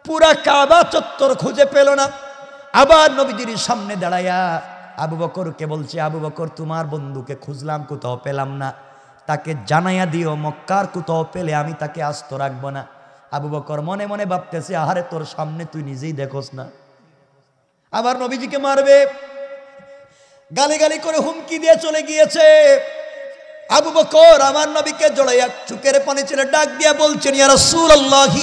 পুরা কাবা চত্বর খুঁজে পেল না। আবার নবীজির সামনে দাঁড়ায়া আবু বকরকে বলছে, আবু বকর, তোমার বন্ধুকে খুঁজলাম, কোথাও পেলাম না, তাকে জানাইয়া দিও মক্কার কোথাও পেলে আমি তাকে আস্ত রাখবো না। আবু বকর মনে মনে ভাবতেছে, আহারে তোর সামনে তুই নিজেই দেখোস না, আবার নবীজিকে মারবে। গালি গালি করে হুমকি দিয়ে চলে গিয়েছে। আবু বকর আমার নবীকে জড়াইয়া চুকের পানি ছেড়ে ডাক দিয়া বলছেন, ইয়া রাসূলুল্লাহ,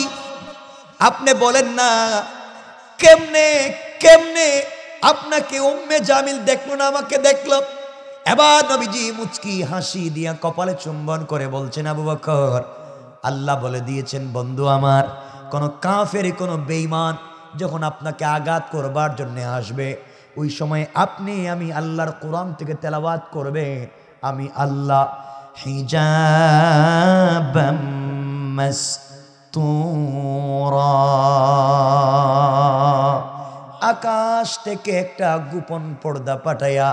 আপনি বলেন না কেমনে কেমনে আপনাকে উম্মে জামিল দেখলো না, আমাকে দেখলো। এবার নবীজি মুচকি হাসি দিয়া কপালে চুম্বন করে বলছেন, আবু বকর, আল্লাহ বলে দিয়েছেন বন্ধু আমার, কোনো কাফের কোনো বেঈমান যখন আপনাকে আঘাত করবার জন্য আসবে, ওই সময় আপনি আমি আল্লাহর কোরআন থেকে তেলাওয়াত করবেন। আমি আল্লাহ হিজাবাম মাসতুরা, আকাশ থেকে একটা গোপন পর্দা পাঠাইয়া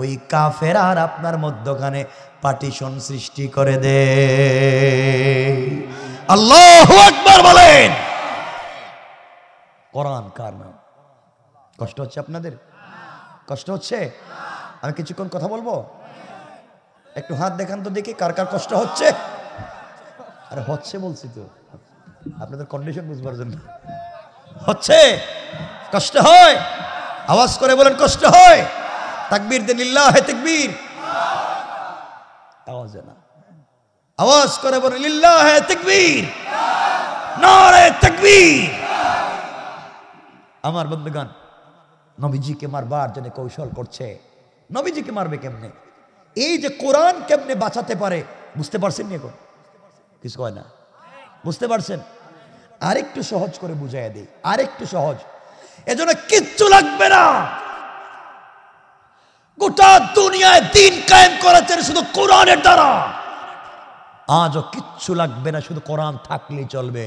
ওই কাফের আর আপনার মধ্যখানে পার্টিশন সৃষ্টি করে দে। আল্লাহু আকবার বলেন। কোরআন কার নাম? কষ্ট হচ্ছে আপনাদের? কষ্ট হচ্ছে? আমি কিছুক্ষণ কথা বলবো, একটু হাত দেখান তো দেখি কার কার কষ্ট হচ্ছে। আরে হচ্ছে বলছি তো, আপনাদের কন্ডিশন বুঝবার জন্য। হচ্ছে? কষ্ট হয়? আওয়াজ করে বলেন, কষ্ট হয়? তাকবীর দে লিল্লাহি তাকবীর। আওয়াজ না, আওয়াজ করে বলেন লিল্লাহি তাকবীর, নারে তাকবীর। আমার বন্ধুগণ, নবীজিকে মারবার জন্য কৌশল করছে। নবীজিকে মারবে কেমনে? এই যে কোরআন কেমনে বাঁচাতে পারে, বুঝতে পারছেন নি? এখন কিছু কয় না, বুঝতে পারছেন? আরেকটু সহজ করে বুঝাইয়া দেই, আরেকটু সহজ। এজন্য কিচ্ছু লাগবে না, গোটা দুনিয়ায় দ্বীন কায়েম করেছেন শুধু কোরআনের দ্বারা। আজও কিচ্ছু লাগবে না, শুধু কোরআন থাকলেই চলবে।